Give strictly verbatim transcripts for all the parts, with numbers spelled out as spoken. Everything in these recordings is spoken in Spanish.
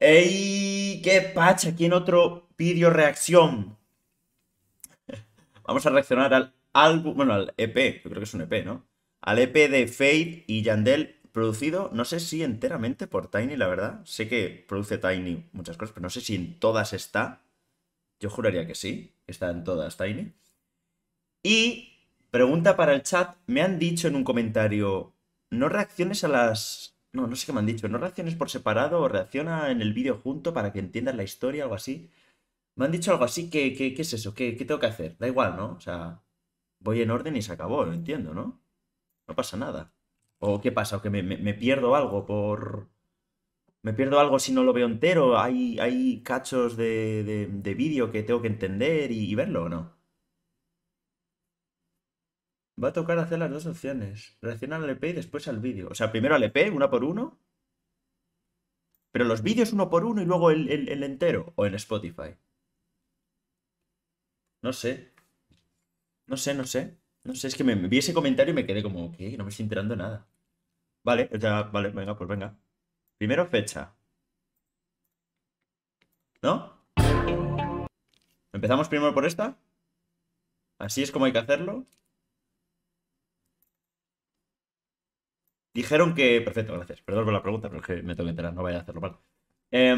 ¡Ey! ¡Qué pacha! Aquí en otro vídeo reacción. Vamos a reaccionar al álbum, bueno, al E P, yo creo que es un E P, ¿no? Al E P de Feid y Yandel, producido, no sé si enteramente por Tainy, la verdad. Sé que produce Tainy muchas cosas, pero no sé si en todas está. Yo juraría que sí, está en todas Tainy. Y pregunta para el chat, me han dicho en un comentario, no reacciones a las... No, no sé qué me han dicho, no reacciones por separado o reacciona en el vídeo junto para que entiendas la historia, algo así. Me han dicho algo así, ¿qué, qué, qué es eso? ¿Qué, ¿Qué tengo que hacer? Da igual, ¿no? O sea, voy en orden y se acabó, lo entiendo, ¿no? No pasa nada. ¿O qué pasa? ¿O que me, me, me pierdo algo por...? ¿Me pierdo algo si no lo veo entero? ¿Hay, hay cachos de, de, de vídeo que tengo que entender y, y verlo o no? Va a tocar hacer las dos opciones. Reaccionar al E P y después al vídeo. O sea, primero al E P, una por uno. Pero los vídeos uno por uno y luego el, el, el entero. O en Spotify. No sé. No sé, no sé. No sé, es que me, me vi ese comentario y me quedé como, ¿qué? No me estoy enterando de nada. Vale, ya, vale, venga, pues venga. Primero fecha. ¿No? ¿Empezamos primero por esta? Así es como hay que hacerlo. Dijeron que... Perfecto, gracias. Perdón por la pregunta, pero es que me tengo que enterar, no vaya a hacerlo mal. Eh,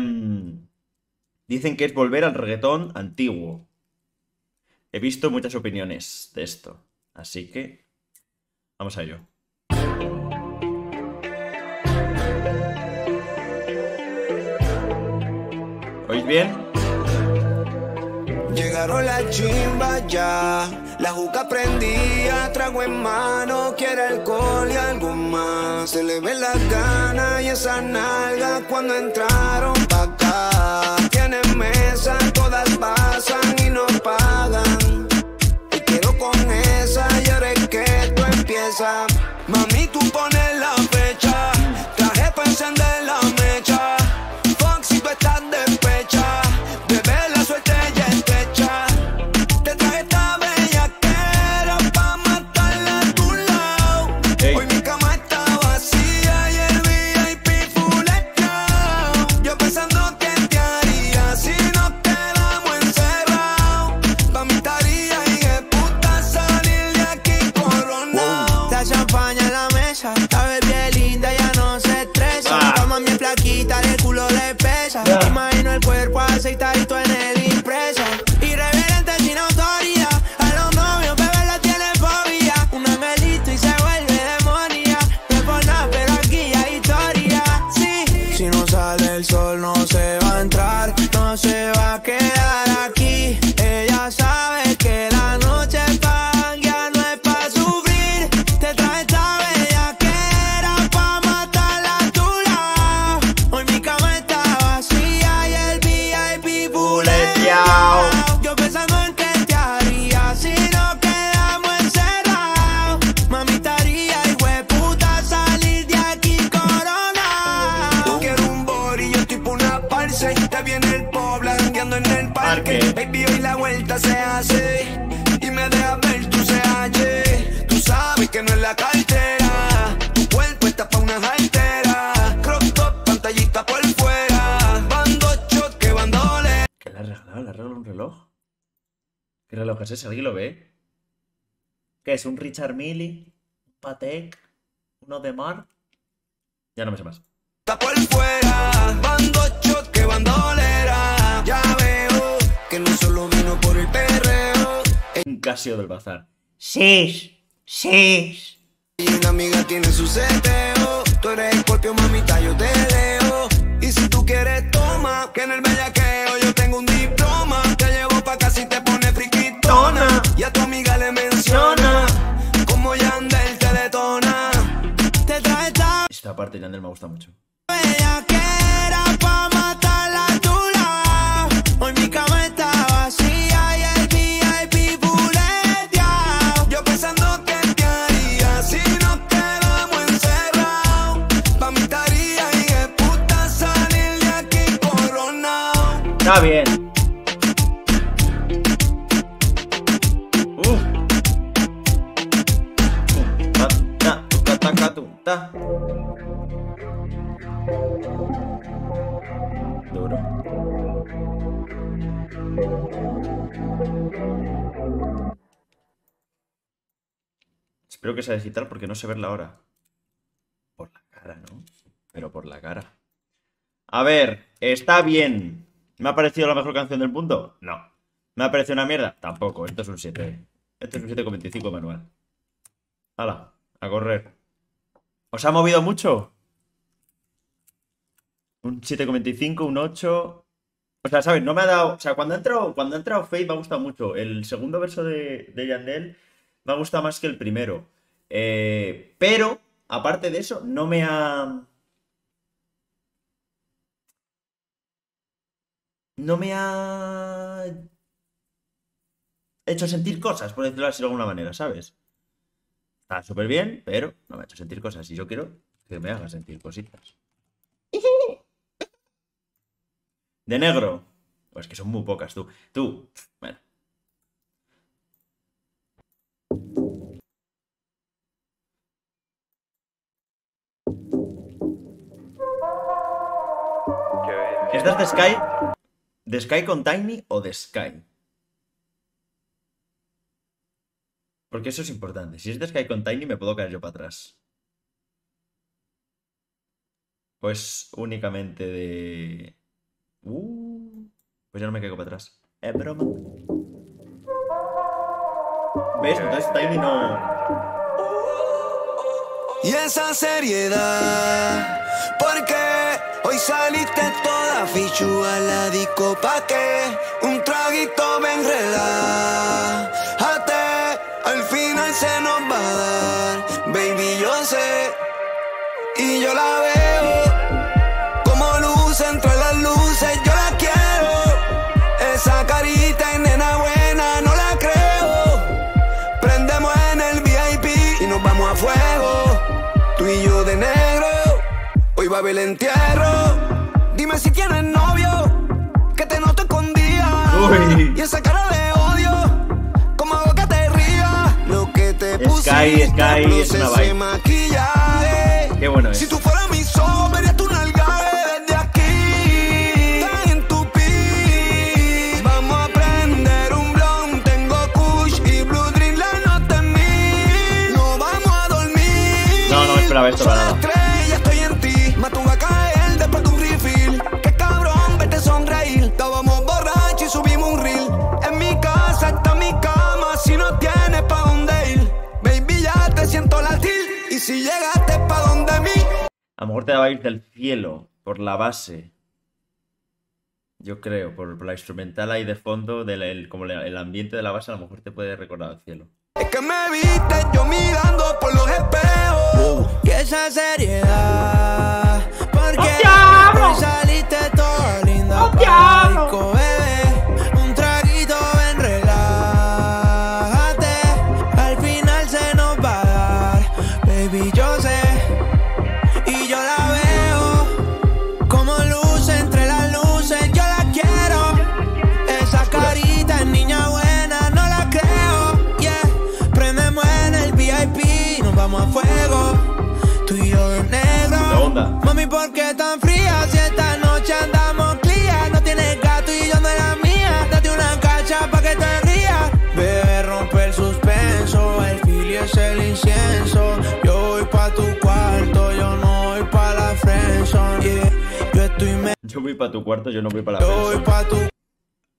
dicen que es volver al reggaetón antiguo. He visto muchas opiniones de esto, así que... Vamos a ello. ¿Oís bien? Llegaron la chimba ya, la juca prendía, trago en mano, quiere alcohol y algo más. Se le ven las ganas y esas nalgas cuando entraron pa' acá. Tienen mesa, todas pasan y no pagan. Te quedo con esa y ahora es que esto empieza. Mami, tú pones la fecha, traje pa' encender la mecha. Fox, si tú estás de fecha, bebé, la suerte ya está. Imagino el cuerpo aceitadito en el impreso. Irreverente sin autoría. A los novios bebé le tiene fobia. Una melito y se vuelve demonia. No es por nada, pero aquí hay historia. Sí. Si no sale el sol no se va a entrar. No se va a quedar aquí. Ella sabe que la noche es pa' ya no es pa' sufrir. Te trae esta bellaquera pa' matarla a tu lado. Hoy mi cama está yo pensando en que te haría si no quedamos encerrados. Mami, estaría hijueputa salir de aquí corona. Yo quiero un body, yo estoy por una parce. Te viene el pobre andando en el parque. Baby, hoy la vuelta se hace y me deja ver tu C H. Tú sabes que no es la cartera. Tu cuerpo está pa' una altera. Crop top, pantallita por fuera. Bando shot que bandole. ¿Le ha regalado un reloj? ¿Qué reloj es ese? ¿Alguien lo ve? ¿Qué es? ¿Un Richard Mille? ¿Un Patek? ¿Uno de Mar? Ya no me sé más. Está por fuera, bando shot que bandolera. Ya veo que no solo vino por el perreo. Un Casio del bazar. Sí, sí. Y una amiga tiene su seteo. Tú eres Scorpio, mamita, yo te leo. Y si tú quieres, toma, que en el bellaqueo yo tengo un diploma. Te llevo pa' casa y te pone friquitona. Y a tu amiga le menciona como Yandel te detona. Te trae esta... Esta parte de Yandel me gusta mucho. Bellaquera pa' matarla a tu lado. Hoy mi cama está vacía y el V I P puleteao. Yo pensando que te haría si nos quedamos encerrados. Pa' mi taría y de puta salir de aquí coronao. Está bien. Duro. Espero que sea digital porque no sé verla ahora. Por la cara, ¿no? Pero por la cara. A ver, está bien. ¿Me ha parecido la mejor canción del mundo? No. ¿Me ha parecido una mierda? Tampoco. Esto es un siete. Esto es un siete coma veinticinco manual. Hala, a correr. ¿Os ha movido mucho? Un siete coma veinticinco, un ocho. O sea, ¿sabes? No me ha dado. O sea, cuando ha entrado, cuando ha entrado Feid me ha gustado mucho. El segundo verso de, de Yandel me ha gustado más que el primero. Eh, pero, aparte de eso, no me ha. No me ha hecho sentir cosas, por decirlo así de alguna manera, ¿sabes? Está súper bien, pero no me ha hecho sentir cosas. Y yo quiero que me haga sentir cositas. De negro. Pues que son muy pocas, tú. Tú. Bueno. ¿Estás de Sky? ¿De Sky con Tainy o de Sky? Porque eso es importante. Si es de Sky con Tainy me puedo caer yo para atrás. Pues únicamente de... Uh, pues ya no me caigo para atrás. Es broma. ¿Ves? Entonces Tainy no... Y esa seriedad, porque hoy saliste toda fichúa a la disco pa' que un traguito me enreda. Ate, al final se nos va a dar, baby, yo sé, y yo la veo, como luz entre las luces, yo la quiero, esa carita en nena buena, no la creo, prendemos en el V I P y nos vamos a fuego. Tú y yo de negro, hoy va a haber el entierro. Dime si tienes novio, que te noto escondida. Uy. Y esa cara de odio, como hago que te rías. Lo que te pusiste, Sky, Sky, es una vaina. Qué bueno es. Si tú fueras mi sol, verías tu nalga desde aquí. Tan en tu pie. Vamos a prender un blond. Tengo kush y blue dream, la nota en mí. No vamos a dormir. No, no, esperaba esto para nada. Si llegaste pa' donde mí. A lo mejor te va a ir del cielo por la base. Yo creo, por, por la instrumental ahí de fondo, del, el, como le, el ambiente de la base, a lo mejor te puede recordar al cielo. Es que me viste yo mirando por los espejos. Uh. Que esa seriedad. Porque ¡no te amo! Saliste toda linda. ¡No te amo! Mami, ¿por qué tan fría? Si esta noche andamos clía. No tienes gato y yo no la mía. Date una cacha pa' que te rías. Bebé, rompe el suspenso. El filio es el incienso. Yo voy pa' tu cuarto. Yo no voy pa' la friendzone, yeah. Yo estoy me... Yo voy pa' tu cuarto, yo no voy pa' la friendzone pa tu...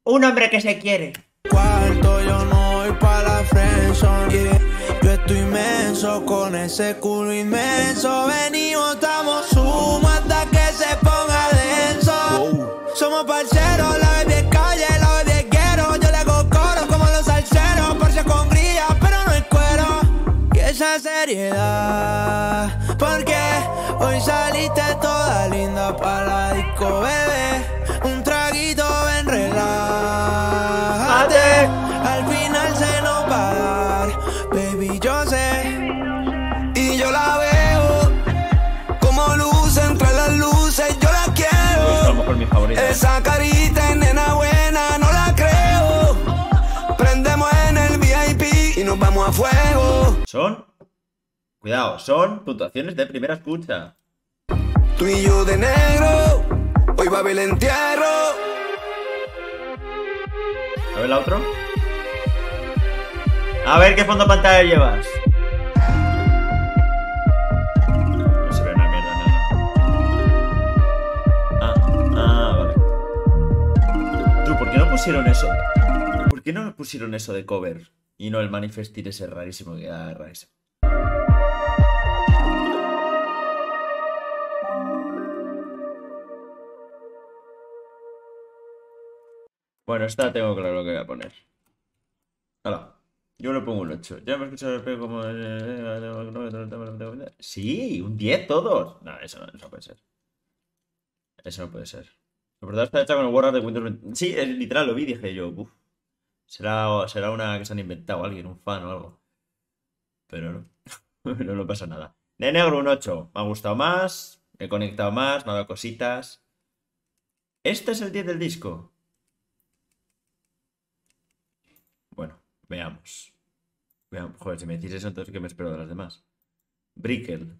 Un hombre que se quiere. Cuarto, yo no voy pa' la friendzone, yeah. Yo estoy inmenso con ese culo inmenso. Venimos, estamos sumo hasta que se ponga denso. Wow. Somos parceros, la bebé calle, la bebé quiero. Yo le hago coro como los salseros. Porsche con grilla, pero no el cuero. Y esa seriedad, porque hoy saliste toda linda para la disco, bebé. Un traguito, ven, relájate. Al final se nos va a dar, baby, yo sé. Y yo la veo. Esa carita en nena buena, no la creo. Prendemos en el V I P y nos vamos a fuego. Son, cuidado, son puntuaciones de primera escucha. Tú y yo de negro, Hoy va a haber el entierro. A ver la otra. A ver qué fondo pantalla llevas. No se ve una mierda, nada. Ah, ah, vale. Tú, ¿por qué no pusieron eso? ¿Por qué no pusieron eso de cover? Y no el manifestir ese rarísimo que da raíz. Bueno, esta tengo claro lo que voy a poner. Hola. Yo le pongo un ocho. Ya me he escuchado el pego como... Sí, un diez todos. No, eso no, eso no puede ser. Eso no puede ser. La verdad está hecha con el WordArt de Windows veinte. Sí, es literal, lo vi, dije yo. Uf. Será, será una que se han inventado alguien, un fan o algo. Pero no. no, no pasa nada. De negro un ocho. Me ha gustado más. He conectado más. Me ha dado cositas. Este es el diez del disco. Bueno, veamos. veamos. Joder, si me decís eso, entonces ¿qué me espero de las demás? Brickell.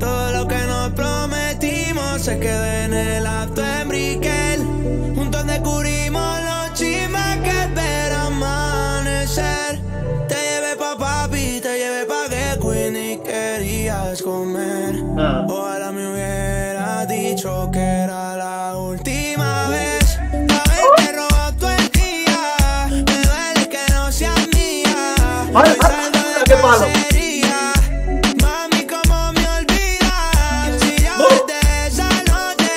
Todo lo que nos prometimos se quedó en el acto en Brickell. Juntos descubrimos los chismes que esperan amanecer. Te llevé pa' papi, te llevé pa' que Queenie querías comer. Ah. Ojalá me hubiera dicho que era la última vez. La vez que robó tu el día. Me duele que no seas mía. Hoy salgo de cacería. Mami, cómo me olvidas. Si yo verte esa noche,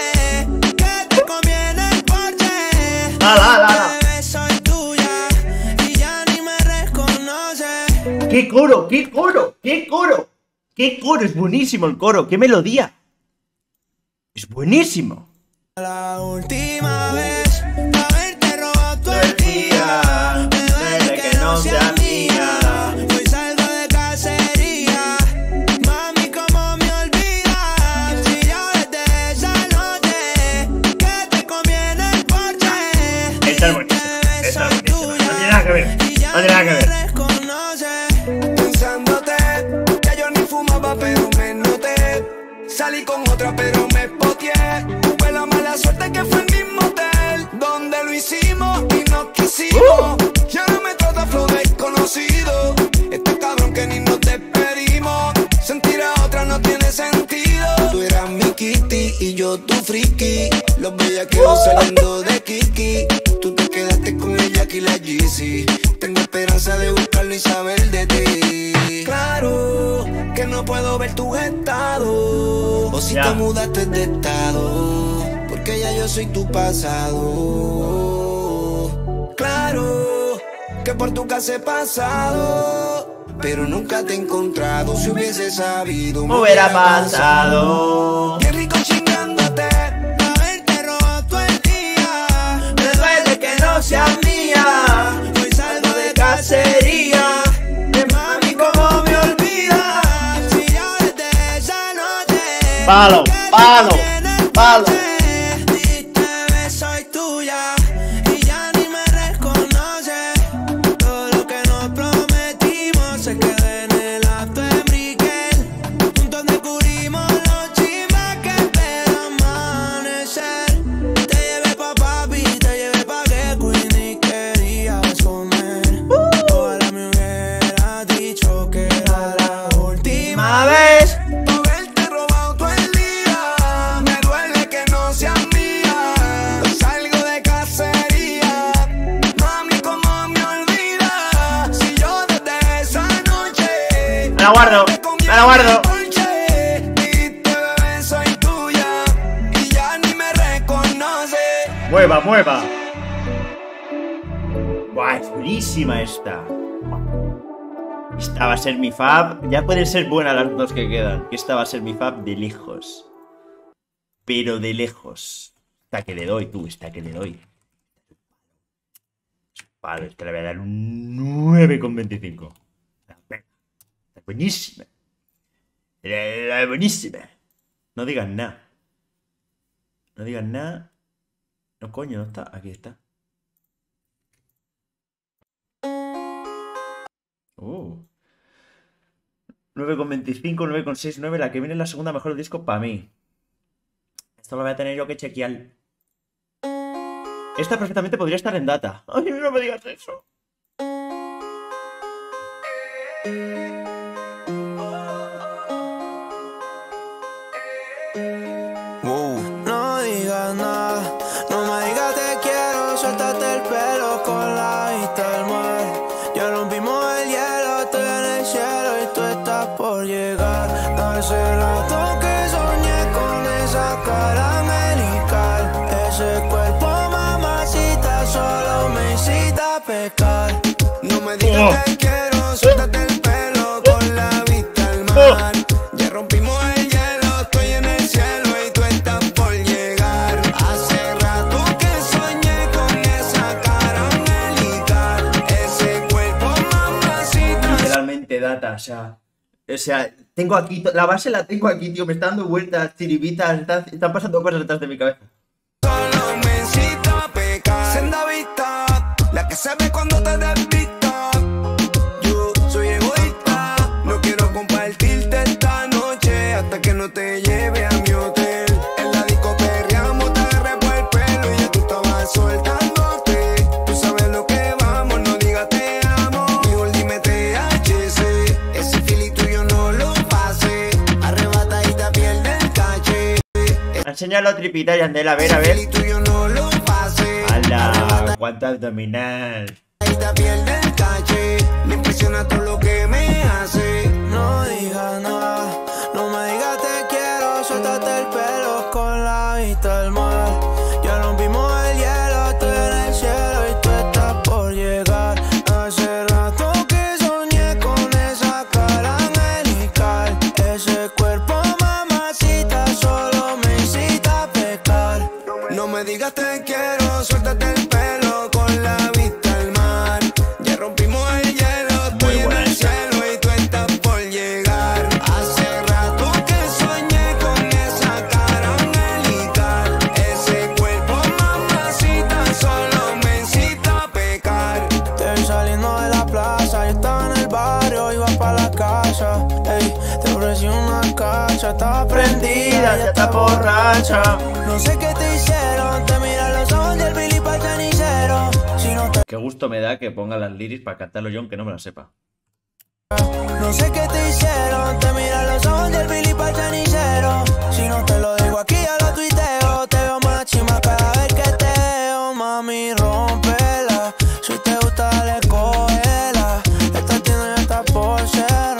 que te conviene el porche. La, la, la, la. ¡Qué coro! ¡Qué coro! ¡Qué coro! ¡Qué coro! Es buenísimo el coro. ¡Qué melodía! Es buenísimo. La última vez haberte robado todo el día. Me duele que no sea mía. Hoy salgo de cacería. Mami, cómo me olvidas. Si yo desde esa noche, que te conviene el porche. Esta es buenísima. Esta es buenísima. No tiene nada que ver. No tiene nada que ver. Pero me noté, salí con otra pero me poteé. Fue la mala suerte que fue el mismo hotel donde lo hicimos y nos quisimos. uh. Ya no me trata flow desconocido. Este cabrón que ni nos despedimos. Sentir a otra no tiene sentido. Tú eras mi kitty y yo tu friki. Los bellaqueos uh. saliendo de Kiki. Tú te quedaste con el Jack y la Yeezy. Tengo esperanza de buscarlo y saber de ti. Claro que no puedo ver tu estado. O si yeah. te mudaste de estado. Porque ya yo soy tu pasado. Claro que por tu casa he pasado. Pero nunca te he encontrado. Si hubiese sabido, me hubiera pasado. Qué rico chingándote. Haberte robado todo el día. Me duele que no seas mía. Hoy salgo de cacería. Palo, palo, palo. Diste beso y tuya y ya ni me reconoce. Todo lo que nos prometimos se quedó en el acto de Brickell. Juntos descubrimos los chismes que esperan amanecer. Te llevé pa' papi, te llevé pa' que Queenie querías comer. uh. Ojalá me hubiera dicho que era la última vez. Me la guardo, me la guardo. Mueva, mueva. Buah, es buenísima esta. Esta va a ser mi fab. Ya pueden ser buenas las dos que quedan. Esta va a ser mi fab de lejos. Pero de lejos. Esta que le doy, tú, esta que le doy. Vale, esta le voy a dar un nueve coma veinticinco. Buenísima. Buenísima. No digan nada. No digan nada. No, coño, no está. Aquí está. Uh. nueve coma veinticinco, nueve coma sesenta y nueve. La que viene es la segunda mejor del disco para mí. Esto lo voy a tener yo que chequear. Esta perfectamente podría estar en data. Ay, no me digas eso. Oh. Quiero, suéltate el pelo con la vista al mar. Ya rompimos el hielo, estoy en el cielo y tú estás por llegar. Hace rato que soñé con esa cara angelical, ese cuerpo mamacita. Literalmente data, o sea, o sea, tengo aquí, la base la tengo aquí, tío, me está dando vueltas, chiribitas, están, están pasando cosas detrás de mi cabeza. Solo me incita a pecar, senda vista, la que se ve cuando te despistas. Te lleve a mi hotel. En la disco perreamos, te repo el pelo y ya tú estabas soltándote. Tú sabes lo que vamos, no digas te amo. Mejor dime T H C. Ese fili tuyo no lo pase. Arrebatadita pierde el caché. Enseñalo a tripita, Yandel, a ver, a ver. Ese fili tuyo no lo pase. ¡Hala! ¡Cuánto abdominal! Arrebatadita pierde el caché. Me impresiona todo lo que me hace. No digas nada. No me digas te quiero, suéltate el pelo con la vista al mar. Ya rompimos el hielo, estoy en el cielo y tú estás por llegar. Hace rato que soñé con esa cara angelical, ese cuerpo mamacita solo me incita a pecar. No me digas te quiero, suéltate el pelo con la vista al mar. Ya rompimos el hielo, estoy en el cielo. Ya está prendida, ya está borracha. No sé qué te hicieron, te miran los ojos del Billy para el canicero. Si no te... Qué gusto me da que ponga las lyrics para cantarlo yo aunque no me las sepa. No sé qué te hicieron, te miran los ojos del Billy para el canicero. Si no te lo digo aquí a lo tuiteo, te veo más chima cada vez que te veo. Mami, rompela, si te gusta dale cógela. Esta tienda ya está por cerrar.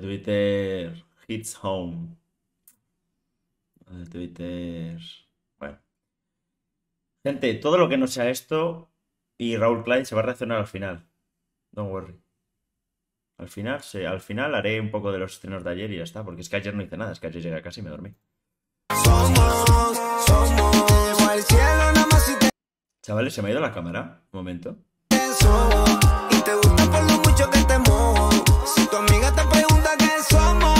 Twitter hits home. Twitter. Bueno. Gente, todo lo que no sea esto y Raúl Klein se va a reaccionar al final. Don't worry. Al final, sí, al final haré un poco de los estrenos de ayer y ya está. Porque es que ayer no hice nada, es que ayer llegué a casa y me dormí. Somos, somos, chavales, se me ha ido la cámara. Un momento. Y te gusta por lo mucho que te mojo. Si tu amiga te pregunta qué somos,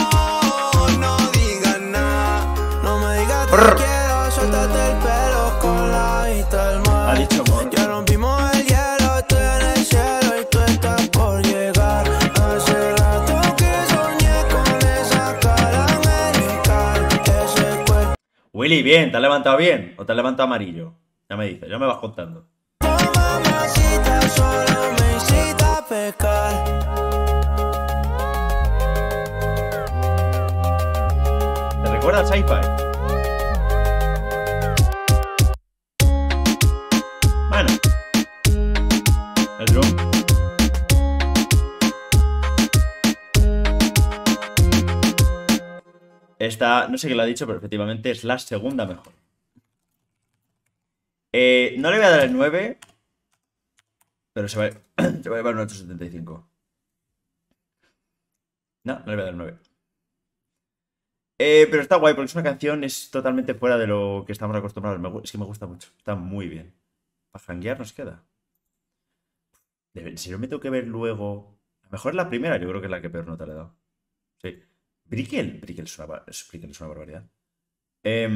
no digas nada. No me digas te quiero, suéltate el pelo con la vista al mar. Ha dicho amor. Ya rompimos el hielo, estoy en el cielo y tú estás por llegar. Hace rato que soñé con esa cara angelical, ese cuerpo. Willy, bien, ¿te has levantado bien? ¿O te has levantado amarillo? Ya me dices, ya me vas contando. Mamacita, solo me incita a pecar. Recuerda Sci-Fi. Bueno. El drum. Esta, no sé qué lo ha dicho, pero efectivamente es la segunda mejor. Eh, no le voy a dar el nueve. Pero se va, se va a llevar un ocho setenta y cinco. No, no le voy a dar el nueve. Eh, pero está guay porque es una canción, es totalmente fuera de lo que estamos acostumbrados. Me, es que me gusta mucho, está muy bien. Para janguear nos queda. Debe, si no me tengo que ver luego... A lo mejor la primera, yo creo que es la que peor nota le he dado. Sí. Brickell. Brickell es una, Brickell es una barbaridad. Eh,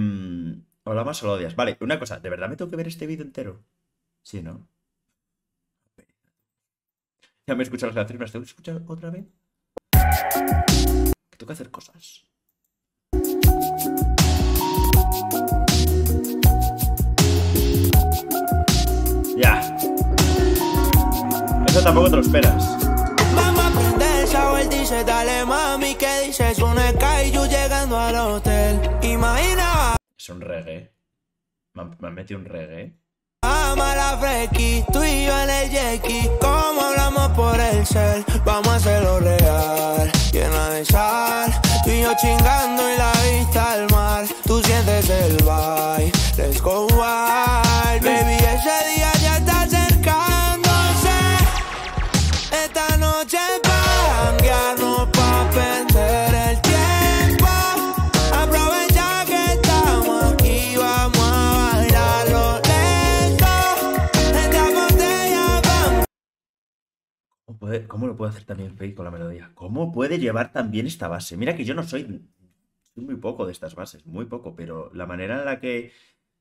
hola más o lo odias. Vale, una cosa. ¿De verdad me tengo que ver este vídeo entero? Sí, ¿no? Ya me he escuchado las canciones. ¿Las tengo que escuchar otra vez? Que tengo que hacer cosas. Ya. Eso tampoco te lo esperas. Mamá, prende el shower, dice, dale mami, ¿qué dices? Un Skyju llegando al hotel. Imagina. Es un reggae. Me han, me han metido un reggae. Mamá, la freaky, tú y yo en el Jackie. ¿Cómo hablamos por el cel? Vamos a hacerlo real. Llena de sal. Tú y yo chingando y la vista al mar. Tú sientes el vibe. Let's go wild. Baby, ese día. ¿Cómo lo puede hacer también Feid con la melodía? ¿Cómo puede llevar también esta base? Mira que yo no soy, soy muy poco de estas bases, muy poco, pero la manera en la que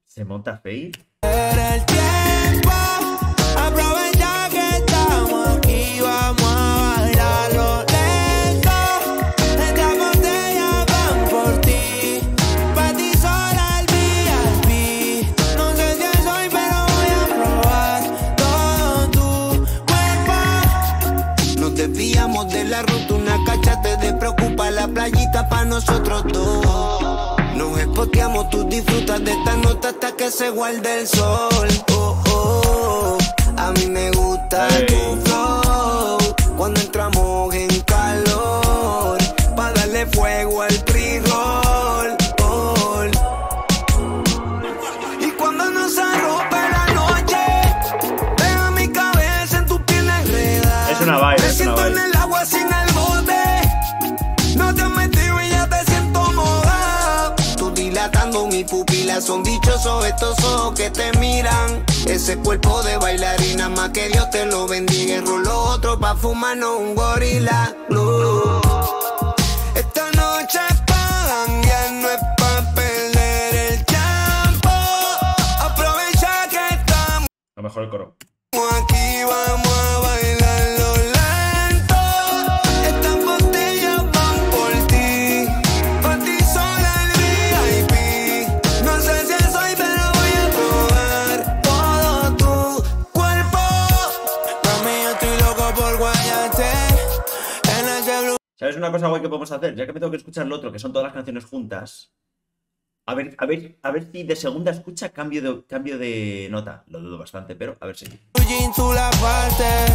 se monta Feid. El tiempo, aprovecha que estamos aquí, vamos a bailarlo lento. Estas botellas van por ti, para ti sola el V I P. No sé quién soy, pero voy a probar todo tu cuerpo. Nos desviamos de la ruta, una cacha te despreocupa la playita para nosotros dos. Nos espoteamos, tú disfrutas de esta nota hasta que se guarde el sol. Oh, oh, a mí me gusta hey. Tu flow cuando entramos en calor, para darle fuego al pre-roll. Oh, y cuando nos arrope la noche, pega mi cabeza en tu piel enredada. Es una vaina, es una vaina. Me siento en el agua sin el bote. No te has metido y ya te siento moda. Dilatando mis pupilas, son dichosos estos ojos que te miran. Ese cuerpo de bailarina, más que Dios te lo bendiga. Roló otro pa' fumarnos un gorila. Blue. Esta noche es pa' janguear, no es pa' perder el tiempo. Aprovecha que estamos. A lo mejor el coro. Aquí vamos a bailarlo lento. Estas botellas van por ti. Pa' ti sola. ¿Sabes una cosa guay que podemos hacer? Ya que me tengo que escuchar lo otro, que son todas las canciones juntas. A ver, a ver, a ver si de segunda escucha cambio de, cambio de nota. Lo dudo bastante, pero a ver si. Tu jean tú la partes,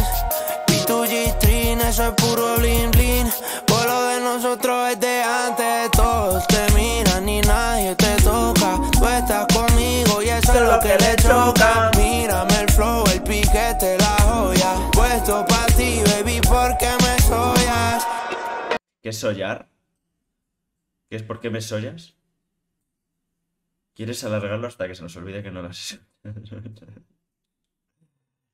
y tu jean eso es puro blin blin. Por lo de nosotros es de antes, todos te miran y nadie te toca. Tú estás conmigo y eso es lo que le choca. Mírame el flow, el piquete, la joya. Puesto para ti, baby, porque me soyas. ¿Qué es sollar? ¿Qué es por qué me sollas? ¿Quieres alargarlo hasta que se nos olvide que no lo has hecho?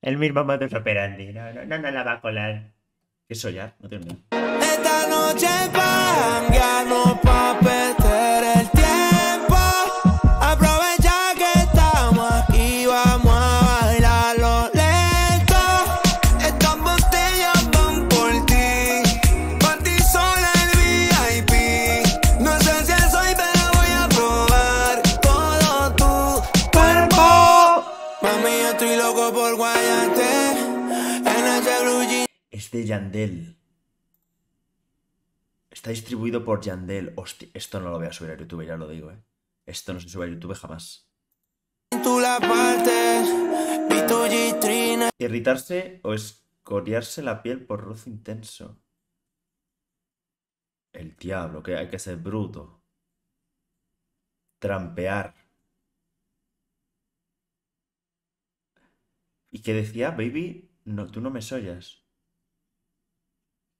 El mismo modus operandi. No, no, no, no la va a colar. ¿Qué es sollar? No tengo ni idea. Esta noche pan, ya no pa' perder el tiempo. Aprovecha que estamos aquí, vamos a bailarlo lento. Estas botellas van por ti. Pa' ti sola el V I P. No sé si soy, pero voy a probar todo tu cuerpo. Mami, yo estoy loco por guayarte. En ese blue jean. Es de Yandel. Está distribuido por Yandel. Hostia, esto no lo voy a subir a YouTube, ya lo digo, eh. Esto no se sube a YouTube jamás. Irritarse o escoriarse la piel por roce intenso. El diablo, que hay que ser bruto. Trampear. Y que decía, baby, no, tú no me sollas.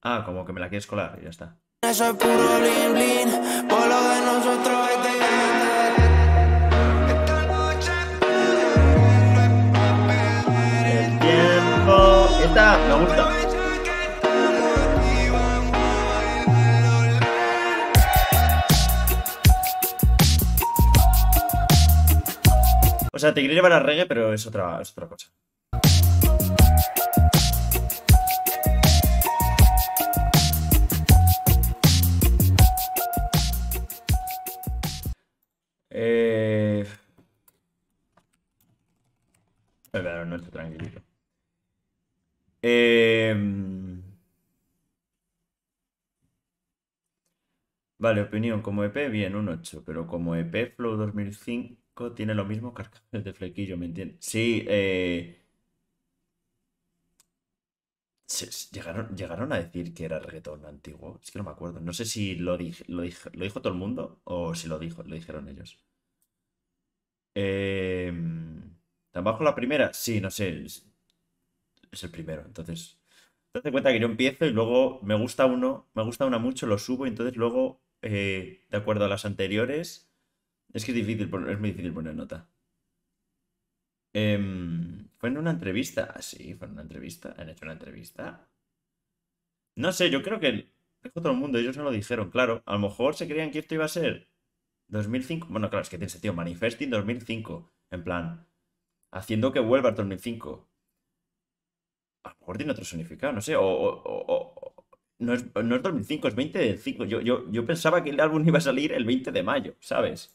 Ah, como que me la quieres colar y ya está. Eso es puro blin blin, por lo de nosotros es de Yandel. Esta noche no es pa' perder el tiempo. Esta gusta, me gusta. O sea, te quiero llevar a reggae, pero es otra, es otra cosa. Eh... Pero no estoy tranquilito. Eh... Vale, opinión. Como E P, bien, un ocho. Pero como E P Flow dos mil cinco tiene lo mismo carcajes de flequillo, ¿me entiendes? Sí, eh... Llegaron, llegaron a decir que era reggaetón antiguo. Es que no me acuerdo. No sé si lo, dije, lo, dije, lo dijo todo el mundo o si lo, dijo, lo dijeron ellos. Eh, ¿Tan bajo la primera? Sí, no sé. Es, es el primero. Entonces, te das cuenta que yo empiezo y luego me gusta uno, me gusta una mucho, lo subo y entonces luego, eh, de acuerdo a las anteriores, es que es difícil, es muy difícil poner nota. Eh, ¿Fue en una entrevista? Ah, sí, fue en una entrevista. ¿Han hecho una entrevista? No sé, yo creo que... Dijo todo el mundo, ellos no lo dijeron, claro. A lo mejor se creían que esto iba a ser... dos mil cinco... Bueno, claro, es que tiene sentido. Manifesting dos mil cinco. En plan... Haciendo que vuelva al dos mil cinco. A lo mejor tiene otro significado, no sé. O... o, o, o no, es, no es dos mil cinco, es veinte del cinco. Yo, yo, yo pensaba que el álbum iba a salir el veinte de mayo, ¿sabes?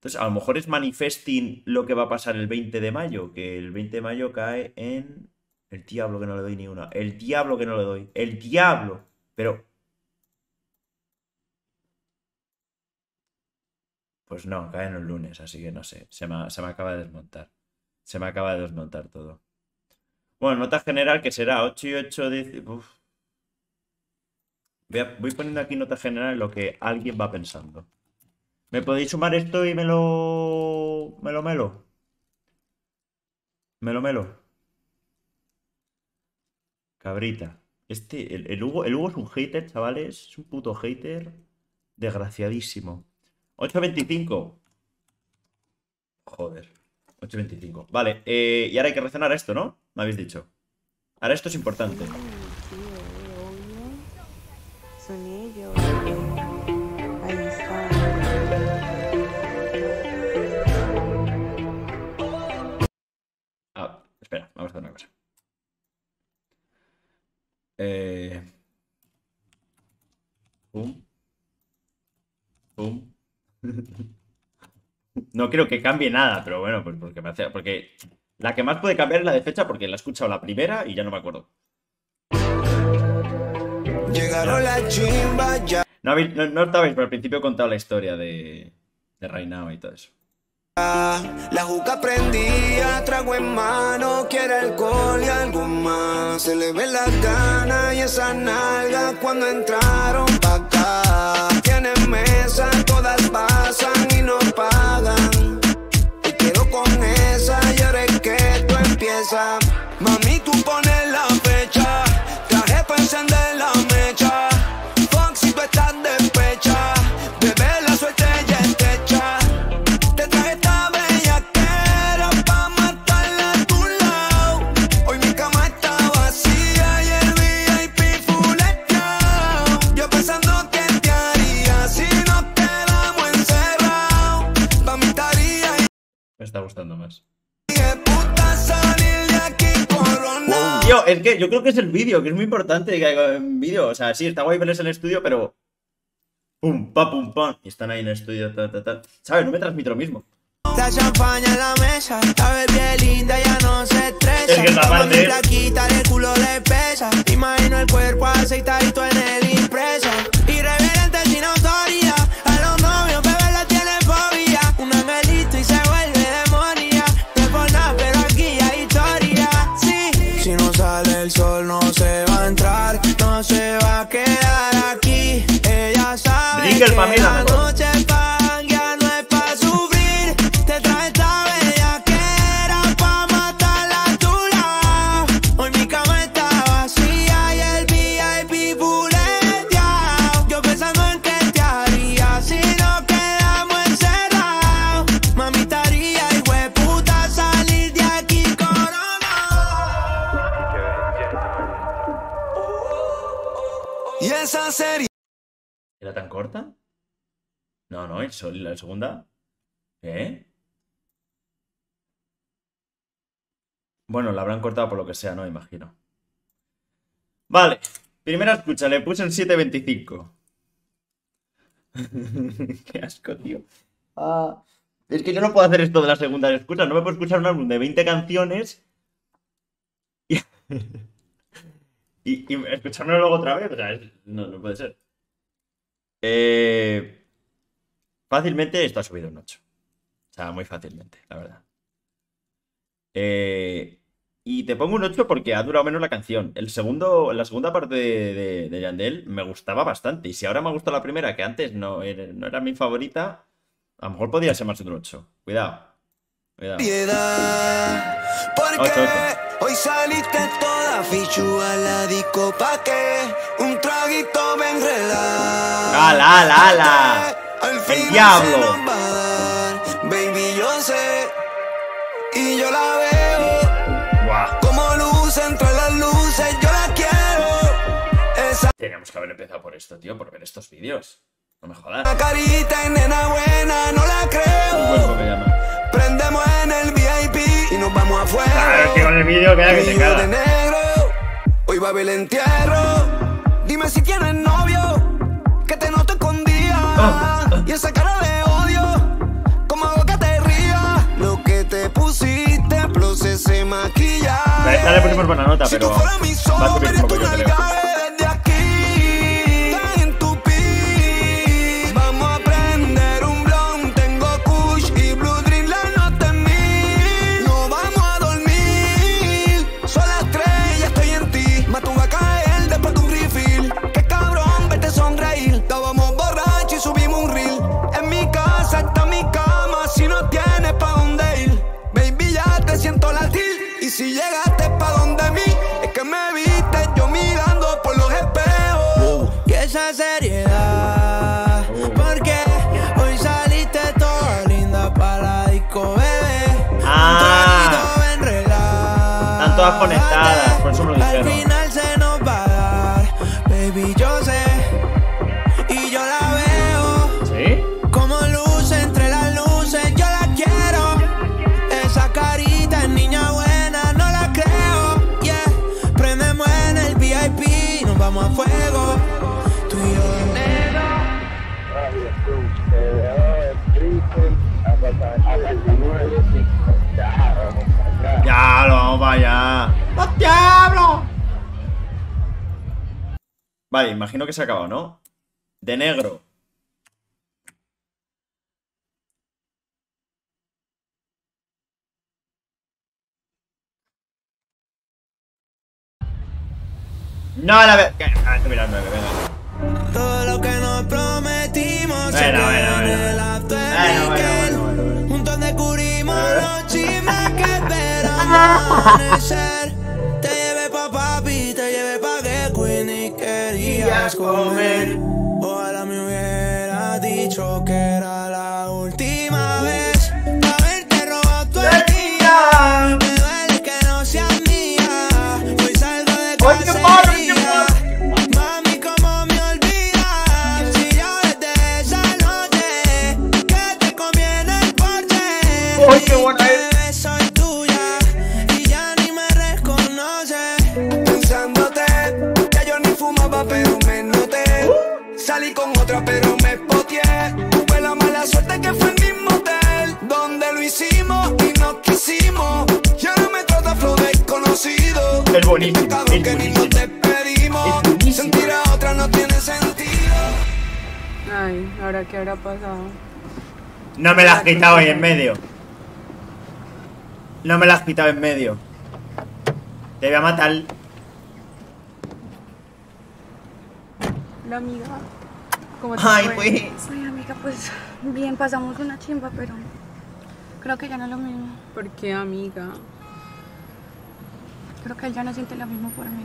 Entonces, a lo mejor es Manifesting lo que va a pasar el veinte de mayo, que el veinte de mayo cae en... El diablo que no le doy ni una. El diablo que no le doy. El diablo. Pero... Pues no, cae en un lunes, así que no sé. Se me, se me acaba de desmontar. Se me acaba de desmontar todo. Bueno, nota general que será ocho y ocho, diez... Uf. Voy, a, voy poniendo aquí nota general lo que alguien va pensando. ¿Me podéis sumar esto y me lo... me lo melo? Me lo melo. Cabrita. Este, el, el Hugo, el Hugo es un hater, chavales. Es un puto hater. Desgraciadísimo. ocho veinticinco. Joder. ocho veinticinco. Vale, eh, y ahora hay que reaccionar a esto, ¿no? Me habéis dicho. Ahora esto es importante. Espera, vamos a hacer una cosa. Eh... Pum. Pum. No creo que cambie nada, pero bueno, pues porque me hace. Porque la que más puede cambiar es la de fecha, porque la he escuchado la primera y ya no me acuerdo. Llegaron las chimbas ya. No, no, no estabais, pero al principio he contado la historia de, de Right Now y todo eso. La juca prendía, trago en mano, quiere alcohol y algo más. Se le ven las ganas y esas nalgas cuando entraron pa' acá. Tienen mesa, todas pasan y no pagan. Te quiero con esa y ahora es que tú empiezas. Mami, tú pones la fecha, traje pa' encender la mecha. Fox, si tú estás despecha, bebé, la suerte ya está hecha. Me está gustando más. Tío, es que yo creo que es el vídeo, que es muy importante que haga en vídeo. O sea, sí, está guay verles en el estudio, pero... Pum, pa, pum, pam. Y están ahí en el estudio, tal, tal, tal. ¿Sabes? No me transmito lo mismo. La champaña en la mesa, la bebé linda ya no se estresa. Es que esta parte... La quita, el culo le pesa. Imagino el cuerpo aceitadito en el impresa. Irreverente sin autoría. A los novios, bebé, la tiene fobia. Una melito y se vuelve demonia. No es por nada, pero aquí hay historia. Sí. Si no sale el sol, no se va a entrar. No se va a quedar aquí. Ella sabe Brickell, que familia, la noche es para... Y esa serie... ¿Era tan corta? No, no, el sol, la segunda. ¿Eh? Bueno, la habrán cortado por lo que sea, no, imagino. Vale. Primera escucha, le puse un siete veinticinco. Qué asco, tío. Ah, es que yo no puedo hacer esto de la segunda escucha. No me puedo escuchar un álbum de veinte canciones y, y, y escuchármelo luego otra vez. O sea, es, no, no puede ser. Eh... Fácilmente esto ha subido un ocho. O sea, muy fácilmente, la verdad. Eh, y te pongo un ocho porque ha durado menos la canción. El segundo, la segunda parte de, de, de Yandel me gustaba bastante. Y si ahora me ha gustado la primera, que antes no era, no era mi favorita, a lo mejor podría ser más un ocho. Cuidado. Cuidado. Porque hoy saliste toda fichua la disco pa' que un traguito me enreda. ¡Ala, ala, ala! ¡El diablo! Baby, yo sé. Y yo la veo. Wow. Como luz entre las luces. Yo la quiero. Esa... Teníamos que haber empezado por esto, tío. Por ver estos vídeos. No me jodas. La carita en nena buena. No la creo. Huevo, prendemos en el V I P. Y nos vamos afuera. Claro, que con el vídeo queda que te caga. Hoy va a haber el entierro. Dime si tienes novio. Que te noto escondida. Oh. Y esa cara de odio, como hago que te rías. Lo que te pusiste, pose se maquilla. Esta le pusimos buena nota, pero va a subir un poco, yo creo. Desde aquí, en tu pis. Vamos a prender un blon. Tengo kush y blue dream la nota en mí. No vamos a dormir. Son las tres, ya estoy en ti. Más tú va a caer después de un refill. Qué cabrón, vete sonreír. Estábamos borrachos y subimos un reel. Si llegaste pa' donde mí, es que me viste yo mirando por los espejos. Y esa seriedad, porque hoy saliste toda linda para la disco, bebé. Ah, están todas conectadas, por eso me lo dijeron. Al final se nos va a dar, baby, yo sé. Y yo la veo. ¿Sí? Como luz entre las luces, yo la quiero. Esa carita es niña buena. Vamos a fuego, tú y yo de negro. Ya lo vamos para allá. ¡No te hablo! Vale, imagino que se ha acabado, ¿no? De negro. No, la verdad. Ah, mira, el nueve, venga. Todo lo que nos prometimos. Bueno, bueno, bueno. Bueno, bueno, bueno, bueno. Juntos descubrimos los chismes que esperamos. Te llevé pa' papi, te llevé pa' que Queenie querías comer. Ojalá me hubiera dicho que era la última vez. Haberte robado tu día. Me duele que no seas mía. Hoy salgo de casa. Salí con otra pero me poteé. Tuve la mala suerte que fue el mismo hotel donde lo hicimos y nos quisimos. Ya no me trata flow desconocido. Es bonito, es bonito. Que ni nos despedimos. Sentir a otra no tiene sentido. Ay, ¿ahora qué habrá pasado? No me la has quitado ahí en medio. No me la has quitado en medio. Te voy a matar. Hola amiga. ¿Cómo te Ay, pues. Ay, amiga, pues bien, pasamos una chimba, pero creo que ya no es lo mismo. ¿Por qué, amiga? Creo que él ya no siente lo mismo por mí.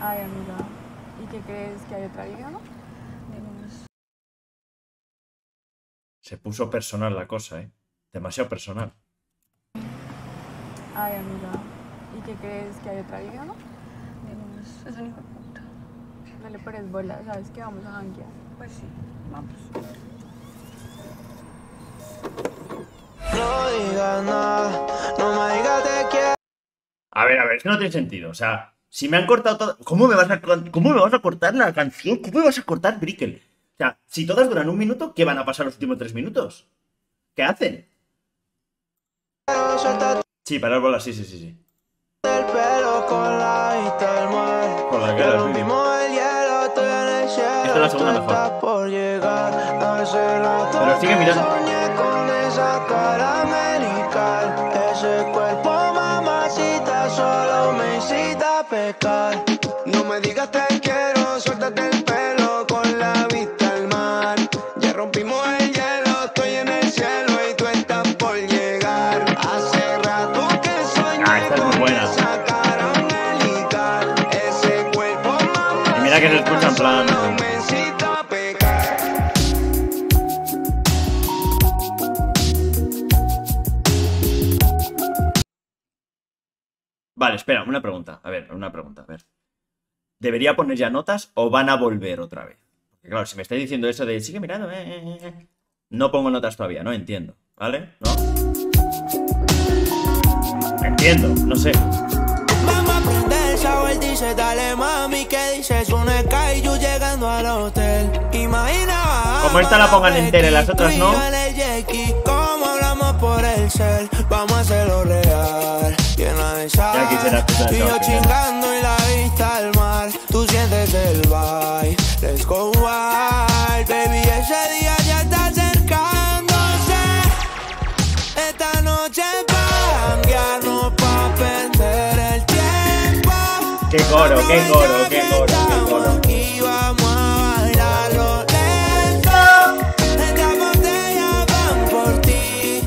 Ay, amiga. ¿Y qué crees? ¿Que hay otra vida, no? Menos. Se puso personal la cosa, ¿eh? Demasiado personal. Ay, amiga. ¿Y qué crees? ¿Que hay otra vida, no? Menos. Es un hijo de puta. No le pares bola, sabes que vamos a janguear. Pues sí, vamos. No digas nada, no me digas te quiero. A ver, a ver, es que no tiene sentido, o sea, si me han cortado todo... ¿Cómo me vas a, cómo me vas a cortar la canción? ¿Cómo me vas a cortar, Brickell? O sea, si todas duran un minuto, ¿qué van a pasar los últimos tres minutos? ¿Qué hacen? Sí, parar bolas, sí, sí, sí, sí. El pelo con la vista del mar. Con la cara, el hielo, estoy en el cielo. Esta es la segunda mejor. Por llegar, pero sigue mirando. Con esa cara angelical, ese cuerpo mamacita solo me incita a pecar. No me digas te quiero, suéltate el pelo con la vista al mar. Ya rompimos el hielo, estoy en el cielo y tú estás por llegar. Hace rato que soñé. Ah, esta es muy buena. Que se escucha en plan. Vale, espera, una pregunta. A ver, una pregunta. A ver. ¿Debería poner ya notas o van a volver otra vez? Porque claro, si me estáis diciendo eso de sigue mirando, eh, no pongo notas todavía, no entiendo. ¿Vale? No. Entiendo, no sé. Él dice, dale mami, que dices un escayu llegando al hotel. Imagina. Como esta la pongan entera y las otras no. Como hablamos por el cel, vamos a hacerlo real. Ya quisiera escuchar. Y yo chingando y la vista al mar. Tú sientes el vibe. Let's go wild, baby. Ese día ya está acercándose. Esta noche va a cambiarnos pa' perder el tiempo. Qué coro, qué coro, qué coro, qué coro. Y vamos a bailarlo lento. Esta botella van por ti.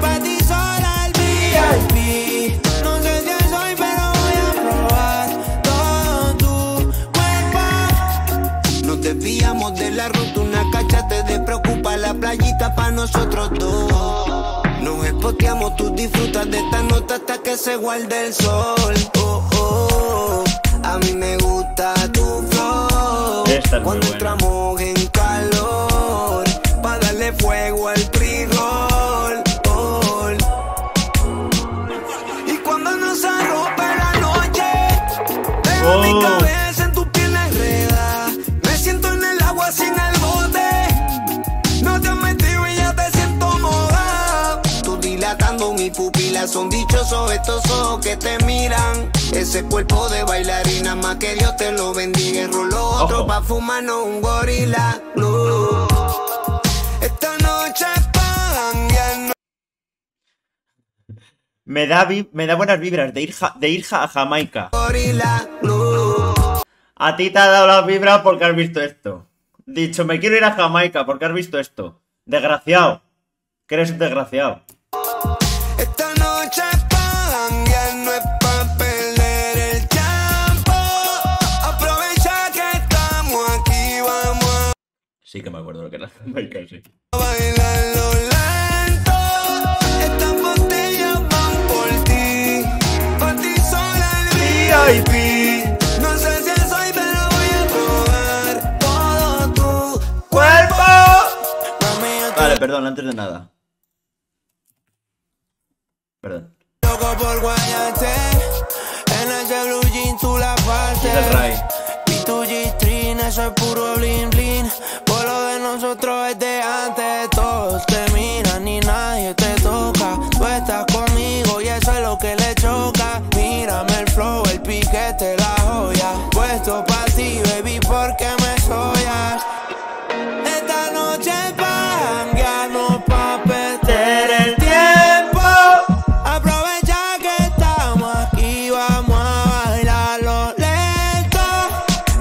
Pa' ti sola el V I P. No sé quién soy, pero voy a probar todo tu cuerpo. Nos desviamos de la ruta, una cacha te despreocupa. La playita pa' nosotros dos. Nos espoteamos, tú disfrutas de esta nota hasta que se guarde el sol. Oh, oh. A mí me gusta tu flow cuando entramos en calor, para darle fuego al pre-roll. Y cuando nos arrope la noche, dejo mi cabeza en tu piel enredada. Me siento en el agua sin el bote. No te has metido y ya te siento mojado. Tú dilatando mi pupila, son dichosos estos ojos que te miran. Ese cuerpo de bailarina, más que Dios te lo bendiga. Roló otro pa' fumarnos un gorila. Blue. Esta noche pagan. Me da, me da buenas vibras de ir, ja de ir ja a Jamaica. Gorila. Blue. A ti te ha dado las vibras porque has visto esto. Dicho, me quiero ir a Jamaica porque has visto esto. Desgraciado. Que eres un desgraciado. Sí que me acuerdo lo que era Jamaica, sí. Bailando lento, estas botellas van por ti, por ti sola el V I P. No sé si soy, pero voy a probar todo tu cuerpo. Vale, perdón, antes de nada. Perdón. Loco por guayarte, en ese blue jean tú la parte. Es el Ray. Y tu G-string, eso es puro bling bling. Nosotros es de antes, todos te miran y nadie te toca. Tú estás conmigo y eso es lo que le choca. Mírame el flow, el piquete, la joya. Puesto pa' ti, baby, porque me soyas. Esta noche pa' janguearnos, pa' perder el tiempo. Aprovecha que estamos aquí, vamos a bailarlo lento.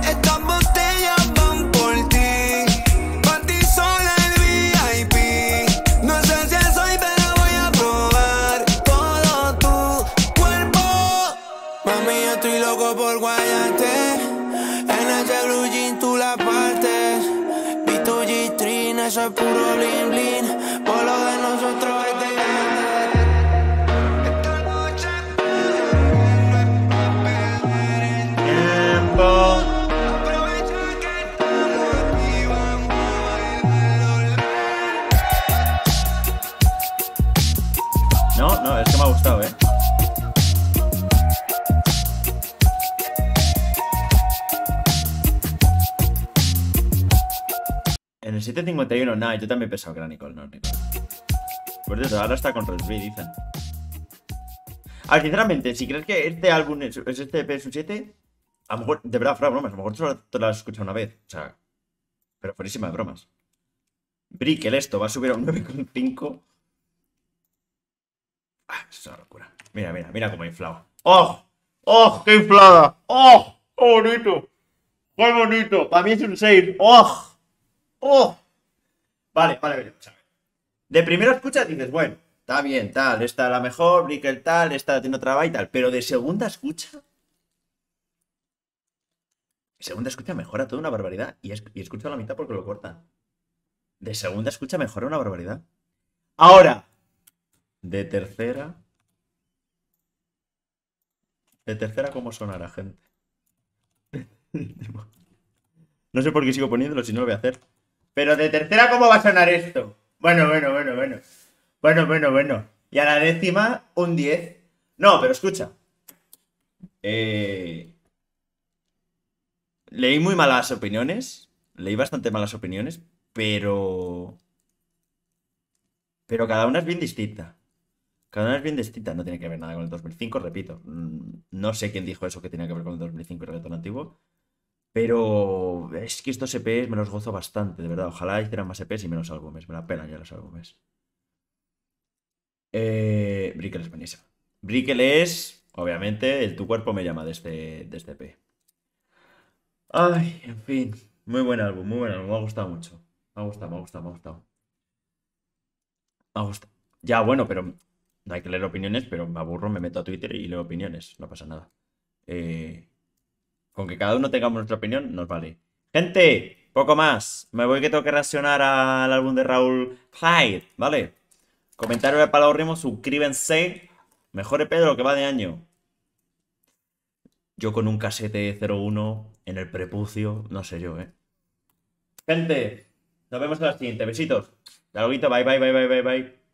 Estas botellas van por ti. Eso es puro blin blin, por lo de nosotros es de Yandel. Esta noche no es pa' perder el tiempo. Aprovecha diecisiete cincuenta y uno. Nah, yo también pensaba que era Nicole, no, Nicole. Por eso, ahora está con Rosby, dicen. Ah, sinceramente, si crees que este álbum es, es este E P es un siete, a lo mejor, de verdad, fuera bromas, a lo mejor solo te lo has escuchado una vez. O sea, pero fuerísima de bromas. Brickell, esto va a subir a un nueve coma cinco. Ah, es una locura. Mira, mira, mira cómo ha inflado. ¡Oh! ¡Oh, qué inflada! ¡Oh! ¡Qué bonito! ¡Qué bonito! Para mí es un seis. ¡Oh! ¡Oh! Vale, vale, vale. De primera escucha dices, bueno, está bien, tal, esta la mejor, Brickell tal, esta tiene otra va y tal. Pero de segunda escucha... Segunda escucha mejora toda una barbaridad. Y, es, y escucho la mitad porque lo cortan. De segunda escucha mejora una barbaridad. Ahora. De tercera. De tercera, ¿cómo sonará, gente? No sé por qué sigo poniéndolo si no lo voy a hacer. Pero de tercera, ¿cómo va a sonar esto? Bueno, bueno, bueno, bueno. Bueno, bueno, bueno. Y a la décima, un diez. No, pero escucha. Eh... Leí muy malas opiniones. Leí bastante malas opiniones. Pero... Pero cada una es bien distinta. Cada una es bien distinta. No tiene que ver nada con el dos mil cinco, repito. No sé quién dijo eso que tenía que ver con el dos mil cinco y el reggaetón antiguo. Pero es que estos E Pes me los gozo bastante, de verdad. Ojalá hicieran más E Pes y menos álbumes. Me la pelan ya los álbumes. Eh, Brickell es buenísimo. Brickell es, obviamente, el Tu Cuerpo Me Llama de este, de este E P. Ay, en fin. Muy buen álbum, muy buen álbum. Me ha gustado mucho. Me ha gustado, me ha gustado, me ha gustado. Me gusta. Ya, bueno, pero no hay que leer opiniones, pero me aburro, me meto a Twitter y leo opiniones. No pasa nada. Eh, con que cada uno tengamos nuestra opinión, nos vale. Gente, poco más. Me voy que tengo que reaccionar al álbum de Raúl Hyde, ¿vale? Comentario de Palabra Rimo, suscríbanse. Mejor E P de lo que va de año. Yo con un casete cero uno en el prepucio, no sé yo, ¿eh? Gente, nos vemos en la siguiente. Besitos. Hasta luego, bye, bye, bye, bye, bye, bye.